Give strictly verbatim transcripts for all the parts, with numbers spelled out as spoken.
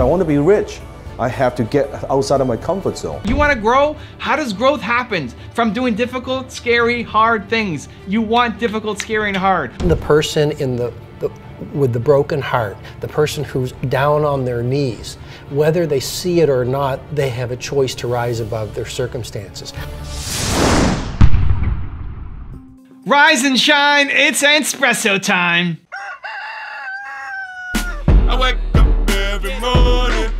If I want to be rich, I have to get outside of my comfort zone. You want to grow? How does growth happen? From doing difficult, scary, hard things. You want difficult, scary, and hard. The person in the, the with the broken heart, the person who's down on their knees, whether they see it or not, they have a choice to rise above their circumstances. Rise and shine, it's espresso time. I wake up every morning.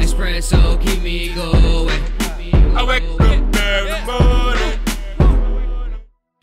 Espresso keep me going. I wake up every morning.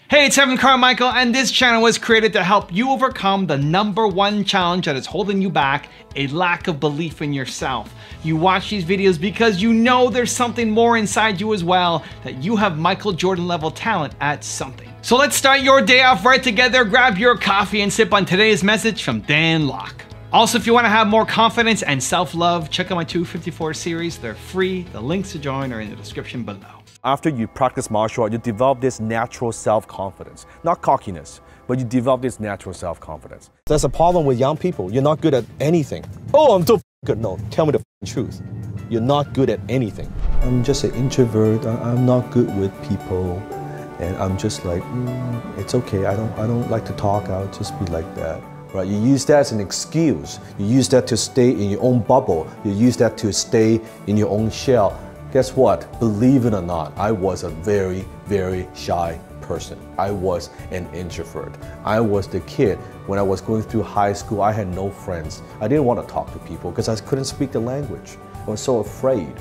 Hey, it's Evan Carmichael, and this channel was created to help you overcome the number one challenge that is holding you back, a lack of belief in yourself. You watch these videos because you know there's something more inside you as well, that you have Michael Jordan level talent at something. So let's start your day off right together, grab your coffee and sip on today's message from Dan Lok. Also, if you want to have more confidence and self-love, check out my two fifty-four series. They're free. The links to join are in the description below. After you practice martial art, you develop this natural self-confidence. Not cockiness, but you develop this natural self-confidence. That's a problem with young people. You're not good at anything. Oh, I'm so good. No, tell me the truth. You're not good at anything. I'm just an introvert. I'm not good with people. And I'm just like, mm, it's okay, I don't, I don't like to talk, I'll just be like that. Right? You use that as an excuse. You use that to stay in your own bubble. You use that to stay in your own shell. Guess what? Believe it or not, I was a very, very shy person. I was an introvert. I was the kid, when I was going through high school, I had no friends. I didn't want to talk to people because I couldn't speak the language. I was so afraid.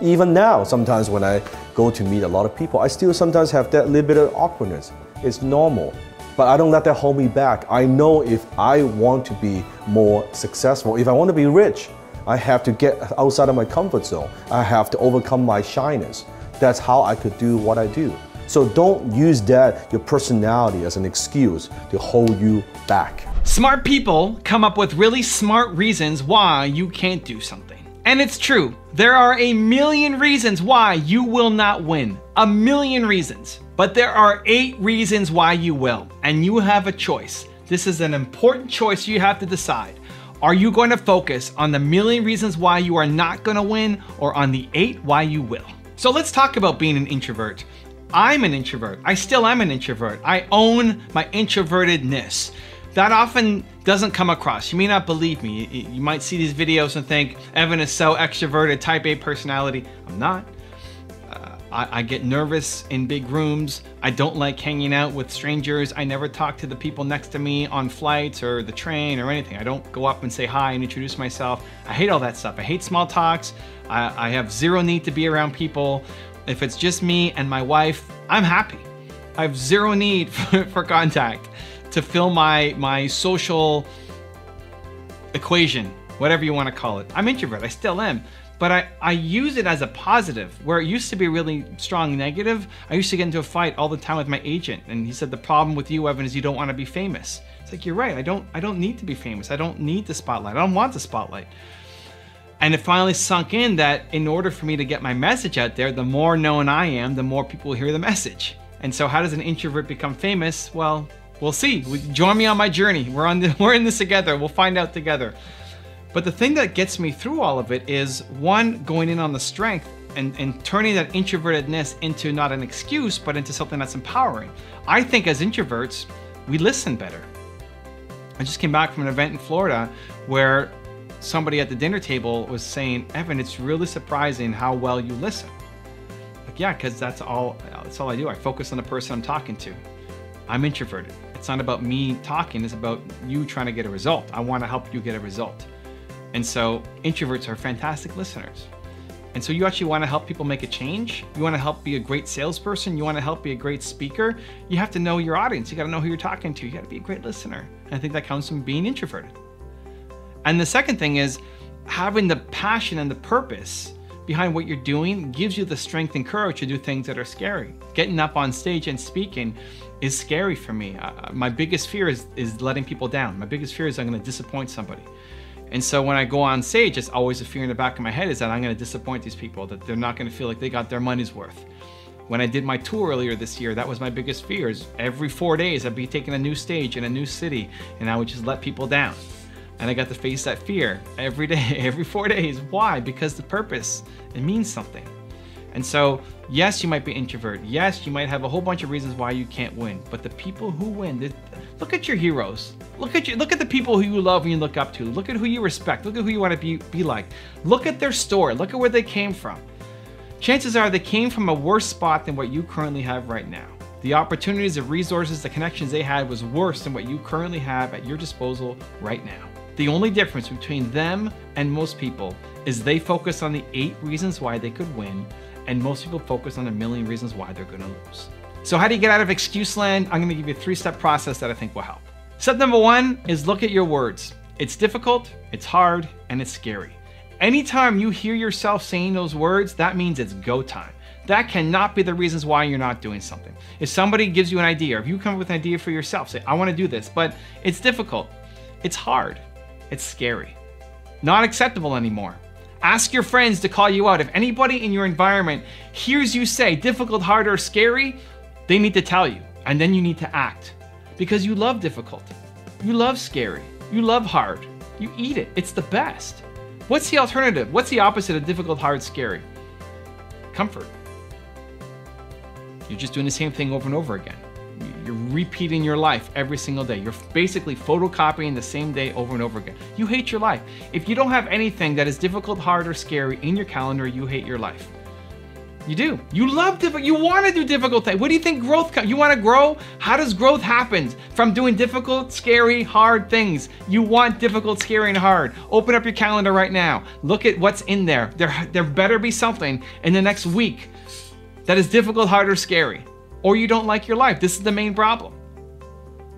Even now, sometimes when I go to meet a lot of people, I still sometimes have that little bit of awkwardness. It's normal, but I don't let that hold me back. I know if I want to be more successful, if I want to be rich, I have to get outside of my comfort zone. I have to overcome my shyness. That's how I could do what I do. So don't use that, your personality, as an excuse to hold you back. Smart people come up with really smart reasons why you can't do something. And it's true, there are a million reasons why you will not win. A million reasons. But there are eight reasons why you will, and you have a choice. This is an important choice you have to decide. Are you going to focus on the million reasons why you are not going to win, or on the eight why you will? So let's talk about being an introvert. I'm an introvert. I still am an introvert. I own my introvertedness. That often doesn't come across. You may not believe me. You might see these videos and think, Evan is so extroverted, type A personality. I'm not. Uh, I, I get nervous in big rooms. I don't like hanging out with strangers. I never talk to the people next to me on flights or the train or anything. I don't go up and say hi and introduce myself. I hate all that stuff. I hate small talks. I, I have zero need to be around people. If it's just me and my wife, I'm happy. I have zero need for, for contact. To fill my, my social equation, whatever you want to call it. I'm introvert, I still am, but I, I use it as a positive. Where it used to be really strong negative, I used to get into a fight all the time with my agent, and he said, the problem with you, Evan, is you don't want to be famous. It's like, you're right, I don't, I don't need to be famous. I don't need the spotlight, I don't want the spotlight. And it finally sunk in that in order for me to get my message out there, the more known I am, the more people hear the message. And so how does an introvert become famous? Well, we'll see. Join me on my journey. We're on the, we're in this together. We'll find out together. But the thing that gets me through all of it is, one, going in on the strength and, and turning that introvertedness into not an excuse, but into something that's empowering. I think as introverts, we listen better. I just came back from an event in Florida where somebody at the dinner table was saying, Evan, it's really surprising how well you listen. Like, yeah, because that's all, that's all I do. I focus on the person I'm talking to. I'm introverted. It's not about me talking, it's about you trying to get a result. I want to help you get a result. And so introverts are fantastic listeners. And so you actually want to help people make a change. You want to help be a great salesperson. You want to help be a great speaker. You have to know your audience. You got to know who you're talking to. You got to be a great listener. And I think that comes from being introverted. And the second thing is having the passion and the purpose behind what you're doing gives you the strength and courage to do things that are scary. Getting up on stage and speaking is scary for me. Uh, my biggest fear is, is letting people down. My biggest fear is I'm gonna disappoint somebody. And so when I go on stage, it's always a fear in the back of my head is that I'm gonna disappoint these people, that they're not gonna feel like they got their money's worth. When I did my tour earlier this year, that was my biggest fear is every four days I'd be taking a new stage in a new city and I would just let people down. And I got to face that fear every day, every four days. Why? Because the purpose, it means something. And so, yes, you might be introvert. Yes, you might have a whole bunch of reasons why you can't win. But the people who win, look at your heroes. Look at your, look at the people who you love and you look up to. Look at who you respect. Look at who you want to be, be like. Look at their story. Look at where they came from. Chances are they came from a worse spot than what you currently have right now. The opportunities, the resources, the connections they had was worse than what you currently have at your disposal right now. The only difference between them and most people is they focus on the eight reasons why they could win, and most people focus on a million reasons why they're gonna lose. So how do you get out of excuse land? I'm gonna give you a three-step process that I think will help. Step number one is look at your words. It's difficult, it's hard, and it's scary. Anytime you hear yourself saying those words, that means it's go time. That cannot be the reasons why you're not doing something. If somebody gives you an idea, or if you come up with an idea for yourself, say, I wanna do this, but it's difficult, it's hard, it's scary. Not acceptable anymore. Ask your friends to call you out. If anybody in your environment hears you say difficult, hard, or scary, they need to tell you, and then you need to act. Because you love difficult, you love scary, you love hard, you eat it, it's the best. What's the alternative? What's the opposite of difficult, hard, scary? Comfort. You're just doing the same thing over and over again. You're repeating your life every single day. You're basically photocopying the same day over and over again. You hate your life. If you don't have anything that is difficult, hard, or scary in your calendar, you hate your life. You do. You love difficult. You want to do difficult things. What do you think growth comes? You want to grow? How does growth happen? From doing difficult, scary, hard things. You want difficult, scary, and hard. Open up your calendar right now. Look at what's in there. There, there better be something in the next week that is difficult, hard, or scary. Or you don't like your life. This is the main problem.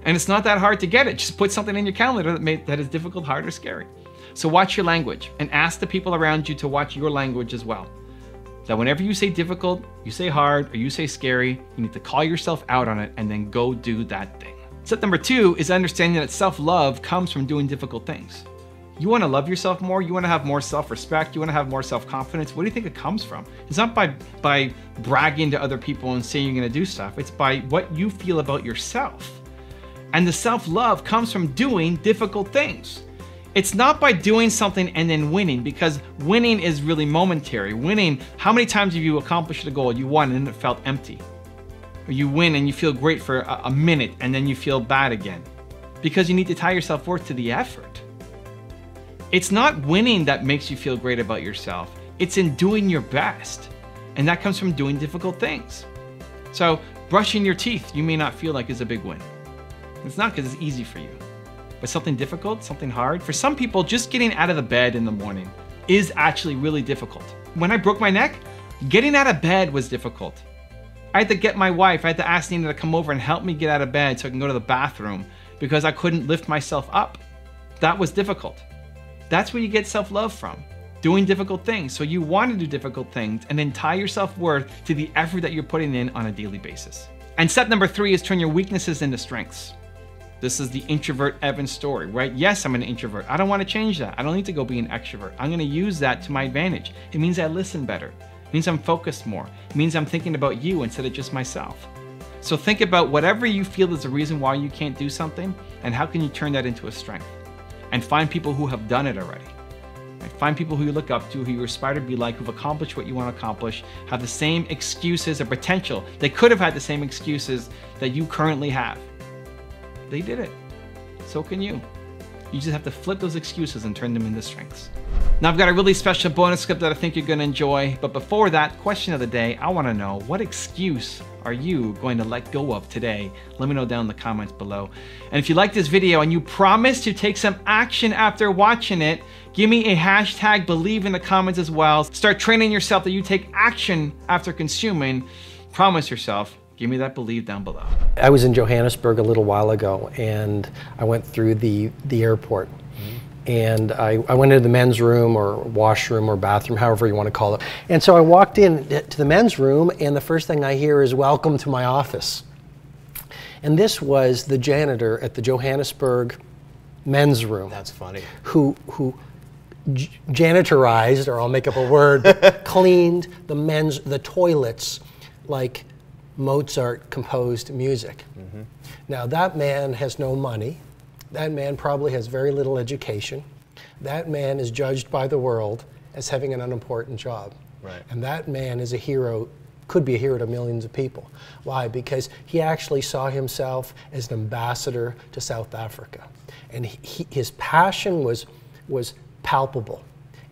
And it's not that hard to get it. Just put something in your calendar that, may, that is difficult, hard, or scary. So watch your language and ask the people around you to watch your language as well. That whenever you say difficult, you say hard, or you say scary, you need to call yourself out on it and then go do that thing. Step number two is understanding that self-love comes from doing difficult things. You wanna love yourself more, you wanna have more self-respect, you wanna have more self-confidence. What do you think it comes from? It's not by, by bragging to other people and saying you're gonna do stuff, it's by what you feel about yourself. And the self-love comes from doing difficult things. It's not by doing something and then winning, because winning is really momentary. Winning, how many times have you accomplished a goal? You won and it felt empty. Or you win and you feel great for a, a minute and then you feel bad again. Because you need to tie yourself worth to the effort. It's not winning that makes you feel great about yourself. It's in doing your best. And that comes from doing difficult things. So brushing your teeth, you may not feel like is a big win. It's not because it's easy for you. But something difficult, something hard. For some people, just getting out of the bed in the morning is actually really difficult. When I broke my neck, getting out of bed was difficult. I had to get my wife, I had to ask Nina to come over and help me get out of bed so I can go to the bathroom because I couldn't lift myself up. That was difficult. That's where you get self-love from, doing difficult things. So you want to do difficult things and then tie your self-worth to the effort that you're putting in on a daily basis. And step number three is turn your weaknesses into strengths. This is the introvert Evan story, right? Yes, I'm an introvert. I don't want to change that. I don't need to go be an extrovert. I'm going to use that to my advantage. It means I listen better. It means I'm focused more. It means I'm thinking about you instead of just myself. So think about whatever you feel is the reason why you can't do something and how can you turn that into a strength? And find people who have done it already. Right? Find people who you look up to, who you aspire to be like, who've accomplished what you want to accomplish, have the same excuses or potential. They could have had the same excuses that you currently have. They did it. So can you. You just have to flip those excuses and turn them into strengths. Now I've got a really special bonus clip that I think you're gonna enjoy, but before that, question of the day, I wanna know, what excuse are you going to let go of today? Let me know down in the comments below. And if you like this video and you promise to take some action after watching it, give me a hashtag believe in the comments as well. Start training yourself that you take action after consuming. Promise yourself. Give me that belief down below. I was in Johannesburg a little while ago and I went through the, the airport. Mm-hmm. And I, I went into the men's room or washroom or bathroom, however you want to call it. And so I walked in to the men's room and the first thing I hear is, welcome to my office. And this was the janitor at the Johannesburg men's room. That's funny. Who, who janitorized, or I'll make up a word, but cleaned the men's, the toilets like Mozart composed music. Mm-hmm. Now that man has no money, That man probably has very little education. That man is judged by the world as having an unimportant job. Right. And that man is a hero, could be a hero to millions of people. Why? Because he actually saw himself as an ambassador to South Africa. And he, his passion was, was palpable.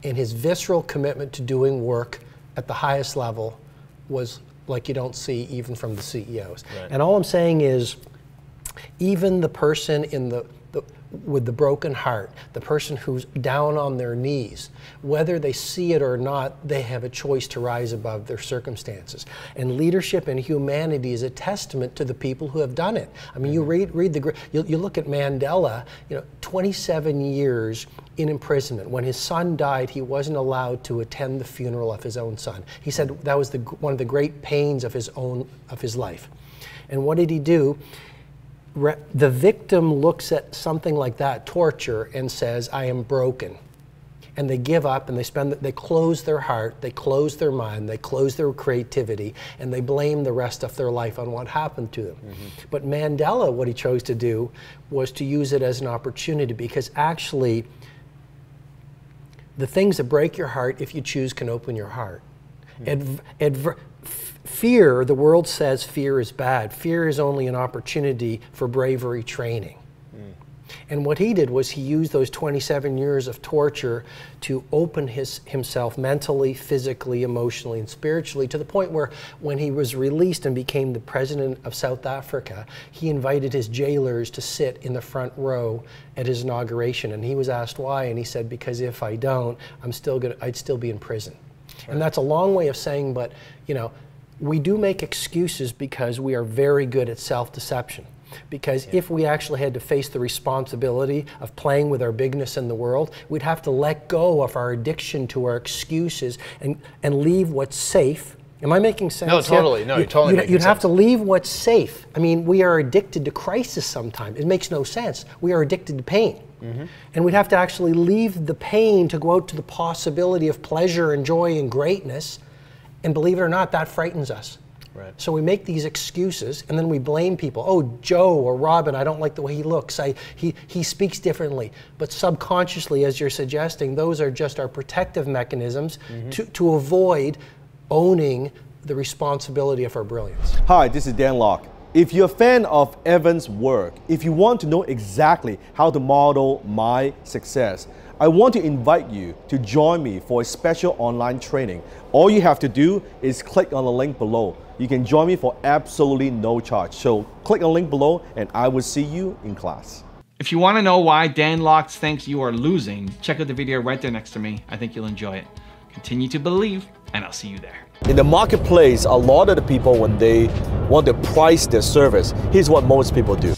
And his visceral commitment to doing work at the highest level was like you don't see even from the C E Os. Right. And all I'm saying is, even the person in the, the with the broken heart, the person who's down on their knees, whether they see it or not, they have a choice to rise above their circumstances. And leadership and humanity is a testament to the people who have done it. I mean, mm-hmm. you read read the you, you look at Mandela, you know, twenty-seven years in imprisonment. When his son died, he wasn't allowed to attend the funeral of his own son. He said that was the one of the great pains of his own of his life. And what did he do? Re the victim looks at something like that, torture, and says, I am broken. And they give up, and they spend, they close their heart, they close their mind, they close their creativity, and they blame the rest of their life on what happened to them. Mm-hmm. But Mandela, what he chose to do was to use it as an opportunity, because actually, the things that break your heart, if you choose, can open your heart. Adver adver fear, the world says fear is bad. Fear is only an opportunity for bravery training. Mm. And what he did was he used those twenty-seven years of torture to open his, himself mentally, physically, emotionally, and spiritually, to the point where when he was released and became the president of South Africa, he invited his jailers to sit in the front row at his inauguration. And he was asked why, and he said, because if I don't, I'm still gonna, I'd still be in prison. Right. And that's a long way of saying, but you know, we do make excuses because we are very good at self-deception. Because yeah. if we actually had to face the responsibility of playing with our bigness in the world, we'd have to let go of our addiction to our excuses and, and leave what's safe. Am I making sense? No, totally. No, you're totally making sense. You'd have to leave what's safe. I mean, we are addicted to crisis sometimes. It makes no sense. We are addicted to pain. Mm-hmm. And we'd have to actually leave the pain to go out to the possibility of pleasure and joy and greatness. And believe it or not, that frightens us. Right. So we make these excuses, and then we blame people. Oh, Joe or Robin, I don't like the way he looks. I, he, he speaks differently. But subconsciously, as you're suggesting, those are just our protective mechanisms mm-hmm. to, to avoid owning the responsibility of our brilliance. Hi, this is Dan Lok. If you're a fan of Evan's work, if you want to know exactly how to model my success, I want to invite you to join me for a special online training. All you have to do is click on the link below. You can join me for absolutely no charge. So click on the link below and I will see you in class. If you want to know why Dan Lok thinks you are losing, check out the video right there next to me. I think you'll enjoy it. Continue to believe, and I'll see you there. In the marketplace, a lot of the people, when they want to price their service, here's what most people do.